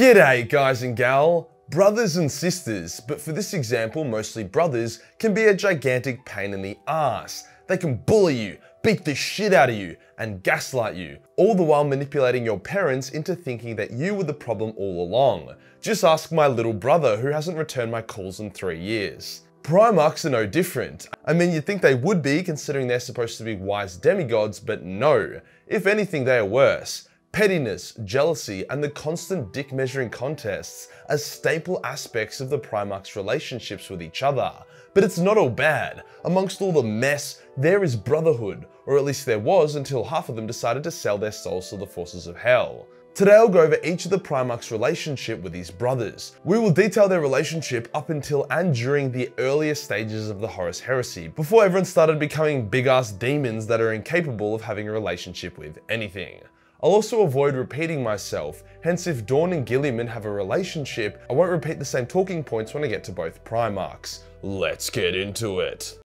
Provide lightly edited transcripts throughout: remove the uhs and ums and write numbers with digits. G'day guys and gal, brothers and sisters, but for this example mostly brothers, can be a gigantic pain in the ass. They can bully you, beat the shit out of you, and gaslight you, all the while manipulating your parents into thinking that you were the problem all along. Just ask my little brother who hasn't returned my calls in 3 years. Primarchs are no different. I mean, you'd think they would be considering they're supposed to be wise demigods, but no. If anything, they are worse. Pettiness, jealousy, and the constant dick-measuring contests are staple aspects of the Primarchs' relationships with each other. But it's not all bad. Amongst all the mess, there is brotherhood, or at least there was until half of them decided to sell their souls to the forces of hell. Today I'll go over each of the Primarchs' relationship with his brothers. We will detail their relationship up until and during the earlier stages of the Horus Heresy, before everyone started becoming big-ass demons that are incapable of having a relationship with anything. I'll also avoid repeating myself, hence if Dorn and Guilliman have a relationship, I won't repeat the same talking points when I get to both Primarchs. Let's get into it.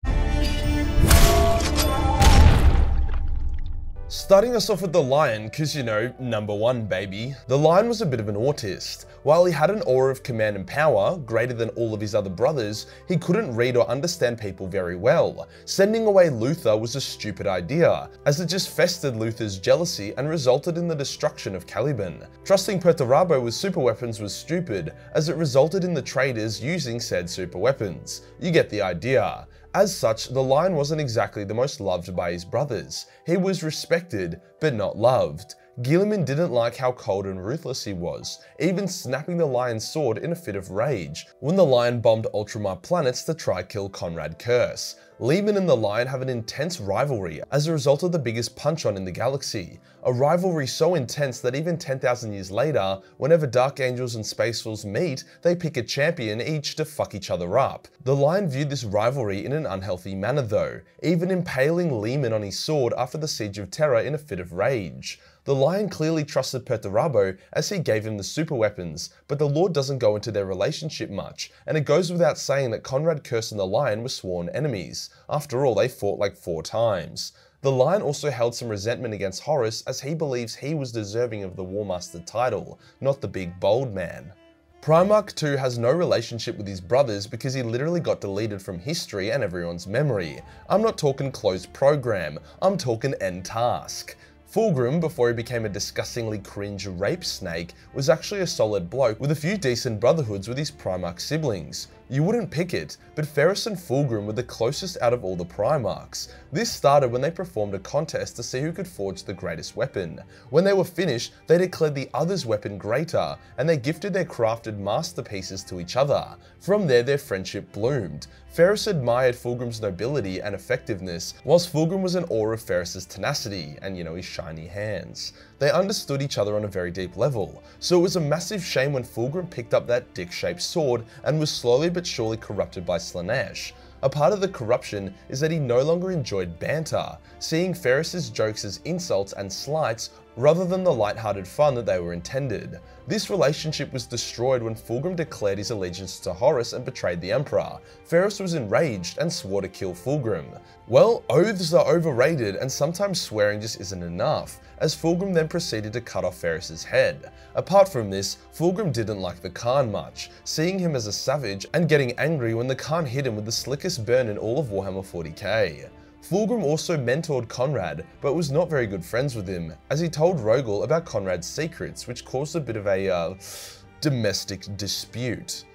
Starting us off with the Lion, cause you know, number one baby. The Lion was a bit of an autist. While he had an aura of command and power, greater than all of his other brothers, he couldn't read or understand people very well. Sending away Luthor was a stupid idea, as it just festered Luthor's jealousy and resulted in the destruction of Caliban. Trusting Perturabo with superweapons was stupid, as it resulted in the traders using said superweapons. You get the idea. As such, the Lion wasn't exactly the most loved by his brothers. He was respected, but not loved. Guilliman didn't like how cold and ruthless he was, even snapping the Lion's sword in a fit of rage, when the Lion bombed Ultramar planets to try kill Konrad Curze. Leman and the Lion have an intense rivalry as a result of the biggest punch-on in the galaxy. A rivalry so intense that even 10,000 years later, whenever Dark Angels and Space Wolves meet, they pick a champion each to fuck each other up. The Lion viewed this rivalry in an unhealthy manner though, even impaling Leman on his sword after the Siege of Terra in a fit of rage. The Lion clearly trusted Perturabo as he gave him the superweapons, but the Lord doesn't go into their relationship much, and it goes without saying that Konrad Curze and the Lion were sworn enemies. After all, they fought like 4 times. The Lion also held some resentment against Horus as he believes he was deserving of the Warmaster title, not the big bold man. Primarch 2 has no relationship with his brothers because he literally got deleted from history and everyone's memory. I'm not talking closed program, I'm talking end task. Fulgrim, before he became a disgustingly cringe rape snake, was actually a solid bloke with a few decent brotherhoods with his Primarch siblings. You wouldn't pick it, but Ferrus and Fulgrim were the closest out of all the Primarchs. This started when they performed a contest to see who could forge the greatest weapon. When they were finished, they declared the other's weapon greater, and they gifted their crafted masterpieces to each other. From there, their friendship bloomed. Ferrus admired Fulgrim's nobility and effectiveness, whilst Fulgrim was an awe of Ferrus's tenacity, and you know, his shiny hands. They understood each other on a very deep level, so it was a massive shame when Fulgrim picked up that dick-shaped sword and was slowly but surely corrupted by Slaanesh. A part of the corruption is that he no longer enjoyed banter, seeing Ferrus's jokes as insults and slights rather than the light-hearted fun that they were intended. This relationship was destroyed when Fulgrim declared his allegiance to Horus and betrayed the Emperor. Ferrus was enraged and swore to kill Fulgrim. Well, oaths are overrated and sometimes swearing just isn't enough, as Fulgrim then proceeded to cut off Ferrus's head. Apart from this, Fulgrim didn't like the Khan much, seeing him as a savage and getting angry when the Khan hit him with the slickest burn in all of Warhammer 40k. Fulgrim also mentored Konrad, but was not very good friends with him, as he told Rogal about Konrad's secrets, which caused a bit of a domestic dispute.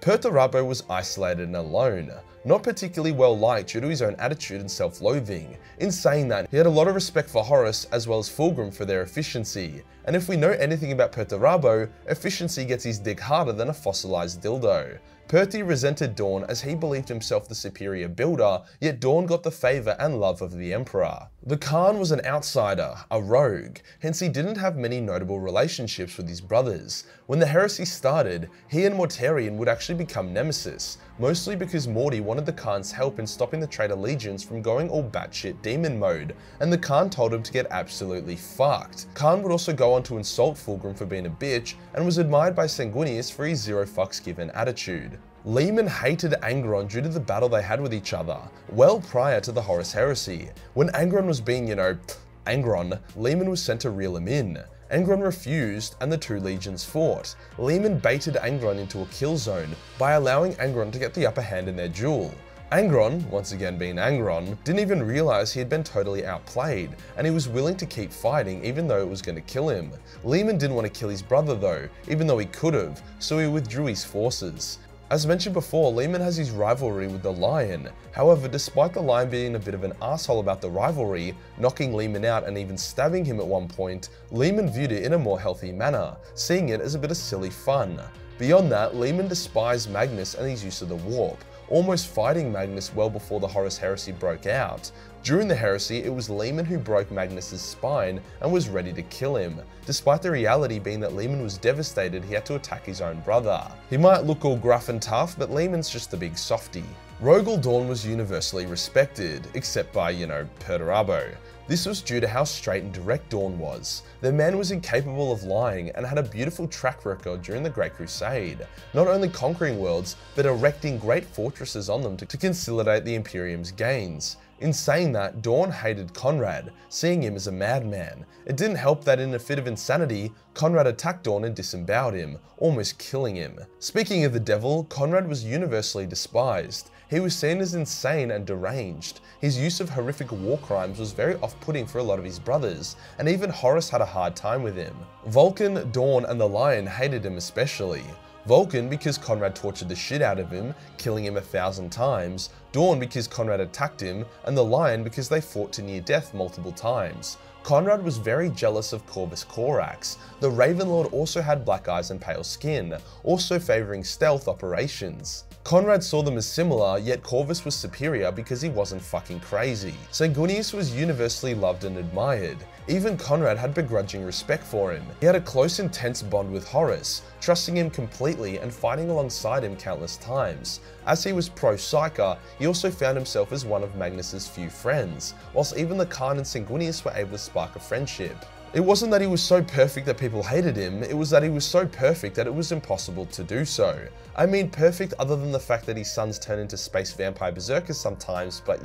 Perturabo was isolated and alone, not particularly well liked due to his own attitude and self-loathing. In saying that, he had a lot of respect for Horus as well as Fulgrim for their efficiency, and if we know anything about Perturabo, efficiency gets his dick harder than a fossilized dildo. Perty resented Dorn as he believed himself the superior builder, yet Dorn got the favour and love of the Emperor. The Khan was an outsider, a rogue, hence he didn't have many notable relationships with his brothers. When the heresy started, he and Mortarion would actually become nemesis, mostly because Morty wanted the Khan's help in stopping the traitor legions from going all batshit demon mode, and the Khan told him to get absolutely fucked. Khan would also go on to insult Fulgrim for being a bitch, and was admired by Sanguinius for his zero fucks given attitude. Leman hated Angron due to the battle they had with each other, well prior to the Horus Heresy. When Angron was being, Leman was sent to reel him in. Angron refused, and the two legions fought. Leman baited Angron into a kill zone by allowing Angron to get the upper hand in their duel. Angron, once again being Angron, didn't even realize he had been totally outplayed, and he was willing to keep fighting even though it was going to kill him. Leman didn't want to kill his brother though, even though he could've, so he withdrew his forces. As mentioned before, Leman has his rivalry with the Lion. However, despite the Lion being a bit of an asshole about the rivalry, knocking Leman out and even stabbing him at one point, Leman viewed it in a more healthy manner, seeing it as a bit of silly fun. Beyond that, Leman despised Magnus and his use of the warp, almost fighting Magnus well before the Horus Heresy broke out. During the Heresy, it was Leman who broke Magnus' spine and was ready to kill him, despite the reality being that Leman was devastated he had to attack his own brother. He might look all gruff and tough, but Leman's just a big softy. Rogal Dorn was universally respected, except by, Perturabo. This was due to how straight and direct Dorn was. The man was incapable of lying and had a beautiful track record during the Great Crusade, not only conquering worlds, but erecting great fortresses on them to consolidate the Imperium's gains. In saying that, Dorn hated Konrad, seeing him as a madman. It didn't help that in a fit of insanity, Konrad attacked Dorn and disemboweled him, almost killing him. Speaking of the devil, Konrad was universally despised. He was seen as insane and deranged. His use of horrific war crimes was very off-putting for a lot of his brothers, and even Horus had a hard time with him. Vulkan, Dorn, and the Lion hated him especially. Vulkan because Konrad tortured the shit out of him, killing him 1,000 times, Dorn because Konrad attacked him, and the Lion because they fought to near death multiple times. Konrad was very jealous of Corvus Corax. The Raven Lord also had black eyes and pale skin, also favouring stealth operations. Konrad saw them as similar, yet Corvus was superior because he wasn't fucking crazy. Sanguinius was universally loved and admired. Even Konrad had begrudging respect for him. He had a close, intense bond with Horus, trusting him completely and fighting alongside him countless times. As he was pro-Psyker, he also found himself as one of Magnus's few friends, whilst even the Khan and Sanguinius were able to spark a friendship. It wasn't that he was so perfect that people hated him, it was that he was so perfect that it was impossible to do so. I mean perfect other than the fact that his sons turn into space vampire berserkers sometimes, but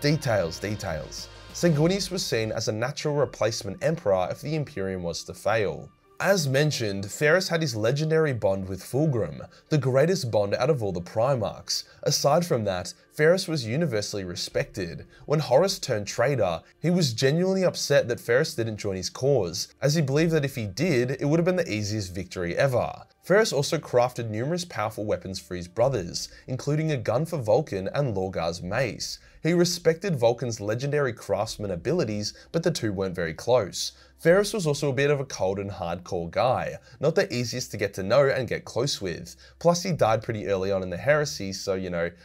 details. Sanguinius was seen as a natural replacement emperor if the Imperium was to fail. As mentioned, Ferrus had his legendary bond with Fulgrim, the greatest bond out of all the Primarchs. Aside from that, Ferrus was universally respected. When Horus turned traitor, he was genuinely upset that Ferrus didn't join his cause, as he believed that if he did, it would have been the easiest victory ever. Ferrus also crafted numerous powerful weapons for his brothers, including a gun for Vulkan and Lorgar's mace. He respected Vulcan's legendary craftsman abilities, but the two weren't very close. Ferrus was also a bit of a cold and hardcore guy, not the easiest to get to know and get close with. Plus he died pretty early on in the Heresy, so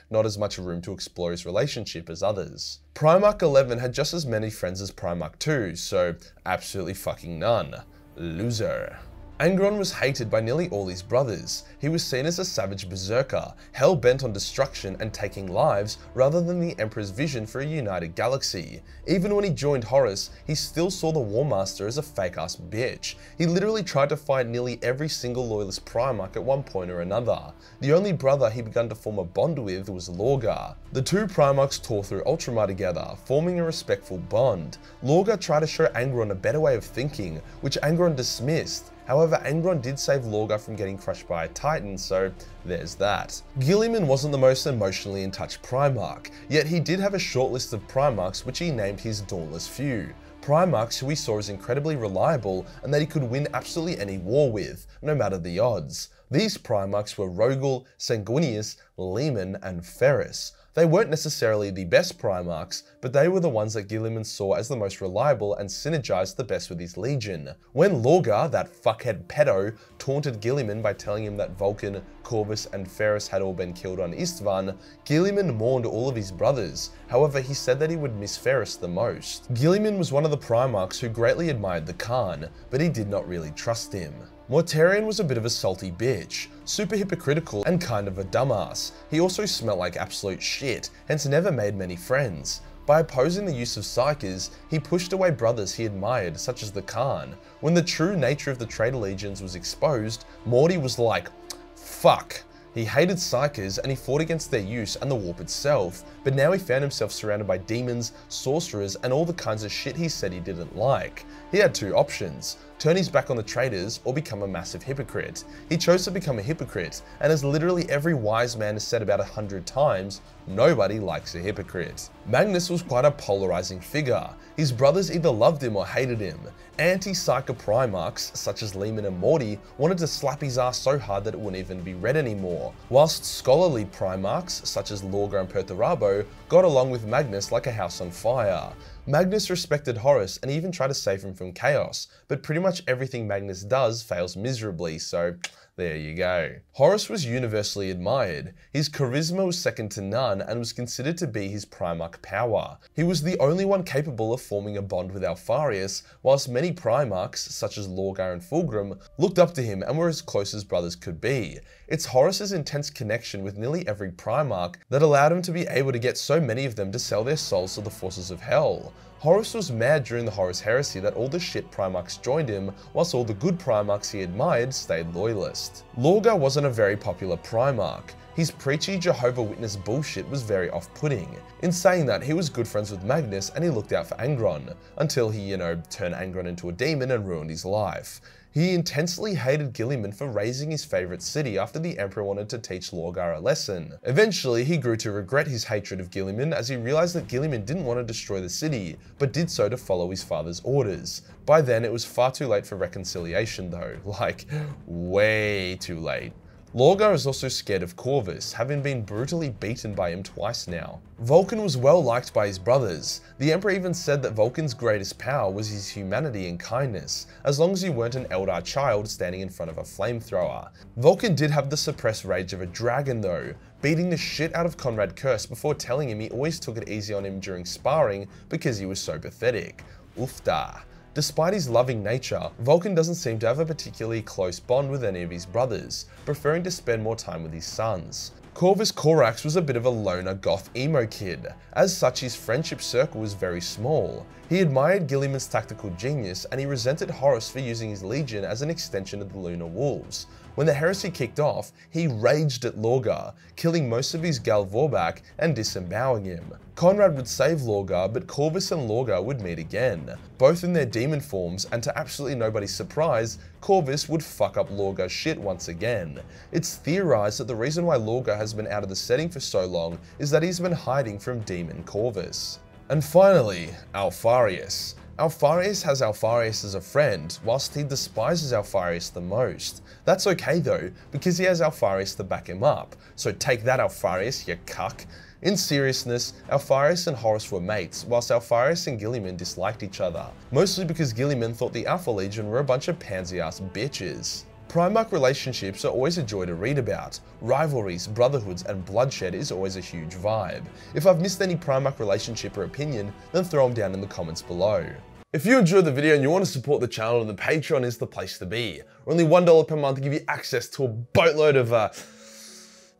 not as much room to explore his relationship as others. Primarch 11 had just as many friends as Primarch 2, so absolutely fucking none. Loser. Angron was hated by nearly all his brothers. He was seen as a savage berserker, hell-bent on destruction and taking lives rather than the Emperor's vision for a united galaxy. Even when he joined Horus, he still saw the Warmaster as a fake-ass bitch. He literally tried to fight nearly every single loyalist Primarch at one point or another. The only brother he began to form a bond with was Lorgar. The two Primarchs tore through Ultramar together, forming a respectful bond. Lorgar tried to show Angron a better way of thinking, which Angron dismissed. However, Angron did save Lorgar from getting crushed by a Titan, so there's that. Guilliman wasn't the most emotionally in touch Primarch, yet he did have a short list of Primarchs which he named his Dauntless Few. Primarchs who he saw as incredibly reliable and that he could win absolutely any war with, no matter the odds. These Primarchs were Rogal, Sanguinius, Leman, and Ferrus. They weren't necessarily the best Primarchs, but they were the ones that Guilliman saw as the most reliable and synergized the best with his legion. When Lorgar, that fuckhead pedo, taunted Guilliman by telling him that Vulkan, Corvus, and Ferrus had all been killed on Istvan, Guilliman mourned all of his brothers. However, he said that he would miss Ferrus the most. Guilliman was one of the Primarchs who greatly admired the Khan, but he did not really trust him. Mortarion was a bit of a salty bitch, super hypocritical and kind of a dumbass. He also smelled like absolute shit, hence never made many friends. By opposing the use of Psykers, he pushed away brothers he admired, such as the Khan. When the true nature of the traitor legions was exposed, Morty was like, fuck. He hated Psykers and he fought against their use and the warp itself, but now he found himself surrounded by demons, sorcerers, and all the kinds of shit he said he didn't like. He had two options. turn his back on the traitors, or become a massive hypocrite. He chose to become a hypocrite, and as literally every wise man has said about 100 times, nobody likes a hypocrite. Magnus was quite a polarizing figure. His brothers either loved him or hated him. Anti-Psyker Primarchs, such as Leman and Morty, wanted to slap his ass so hard that it wouldn't even be read anymore, whilst scholarly Primarchs, such as Lorgar and Perturabo, got along with Magnus like a house on fire. Magnus respected Horus and even tried to save him from chaos, but pretty much everything Magnus does fails miserably, so there you go. Horus was universally admired. His charisma was second to none and was considered to be his Primarch power. He was the only one capable of forming a bond with Alpharius, whilst many Primarchs, such as Lorgar and Fulgrim, looked up to him and were as close as brothers could be. It's Horus's intense connection with nearly every Primarch that allowed him to be able to get so many of them to sell their souls to the forces of hell. Horus was mad during the Horus Heresy that all the shit Primarchs joined him, whilst all the good Primarchs he admired stayed loyalist. Lorgar wasn't a very popular Primarch. His preachy Jehovah Witness bullshit was very off-putting. In saying that, he was good friends with Magnus and he looked out for Angron, until he, turned Angron into a demon and ruined his life. He intensely hated Guilliman for raising his favourite city after the Emperor wanted to teach Lorgar a lesson. Eventually, he grew to regret his hatred of Guilliman as he realised that Guilliman didn't want to destroy the city, but did so to follow his father's orders. By then, it was far too late for reconciliation though, like way too late. Lorgar is also scared of Corvus, having been brutally beaten by him twice now. Vulkan was well liked by his brothers. The Emperor even said that Vulkan's greatest power was his humanity and kindness, as long as you weren't an Eldar child standing in front of a flamethrower. Vulkan did have the suppressed rage of a dragon though, beating the shit out of Konrad Curze before telling him he always took it easy on him during sparring because he was so pathetic. Oof da. Despite his loving nature, Vulkan doesn't seem to have a particularly close bond with any of his brothers, preferring to spend more time with his sons. Corvus Corax was a bit of a loner goth emo kid. As such, his friendship circle was very small. He admired Guilliman's tactical genius and he resented Horus for using his legion as an extension of the Lunar Wolves. When the heresy kicked off, he raged at Lorgar, killing most of his Galvorback and disemboweling him. Konrad would save Lorgar, but Corvus and Lorgar would meet again, both in their demon forms, and to absolutely nobody's surprise, Corvus would fuck up Lorgar's shit once again. It's theorized that the reason why Lorgar has been out of the setting for so long is that he's been hiding from demon Corvus. And finally, Alpharius. Alpharius has Alpharius as a friend, whilst he despises Alpharius the most. That's okay though, because he has Alpharius to back him up. So take that, Alpharius, you cuck. In seriousness, Alpharius and Horus were mates, whilst Alpharius and Guilliman disliked each other, mostly because Guilliman thought the Alpha Legion were a bunch of pansy-ass bitches. Primarch relationships are always a joy to read about. Rivalries, brotherhoods, and bloodshed is always a huge vibe. If I've missed any Primarch relationship or opinion, then throw them down in the comments below. If you enjoyed the video and you want to support the channel, then the Patreon is the place to be. Only $1 per month to give you access to a boatload of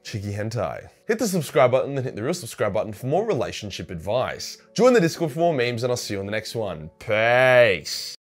cheeky hentai. Hit the subscribe button, then hit the real subscribe button for more relationship advice. Join the Discord for more memes and I'll see you on the next one. Peace.